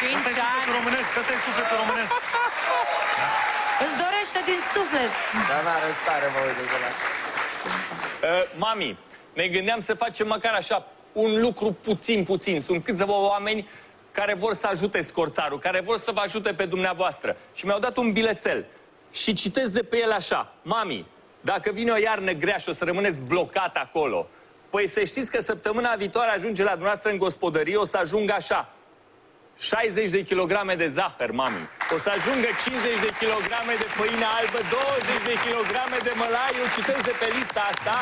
5 ani. Românesc, ăsta e sufletul românesc. Îți dorește din suflet. Dar n-are stare, mă uite de la... mami, ne gândeam să facem măcar așa un lucru puțin. Sunt câțiva oameni care vor să ajute scorțarul, care vor să vă ajute pe dumneavoastră. Și mi-au dat un bilețel. Și citesc de pe el așa: mami, dacă vine o iarnă grea și o să rămâneți blocat acolo, păi să știți că săptămâna viitoare ajunge la dumneavoastră în gospodărie, o să ajungă așa 60 de kilograme de zahăr, mami. O să ajungă 50 de kilograme de făină albă, 20 de kilograme de mălai. Eu citesc de pe lista asta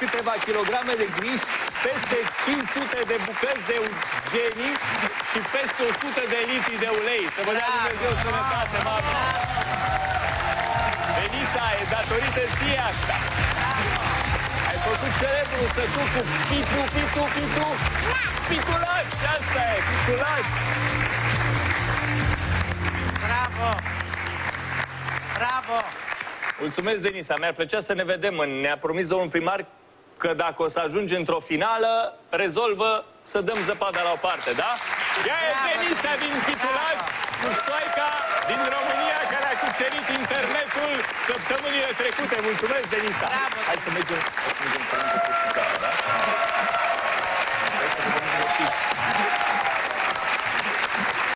câteva kilograme de griș, peste 500 de bucăți de genii și peste 100 de litri de ulei. Să vă dea Dumnezeu sănătate, mami. Denisa, e datorită ție asta. Ai făcut celebrul sătuc cu pitu. Titulați, asta e, Titulați! Bravo! Bravo! Mulțumesc, Denisa, mi-ar plăcea să ne vedem. Ne-a promis domnul primar că dacă o să ajungi într-o finală, rezolvă să dăm zăpada la o parte, da? Ea e Denisa din Titulați, cu ștoica din România, care a cucerit internetul săptămânile trecute. Mulțumesc, Denisa! Bravo! Hai să mergem.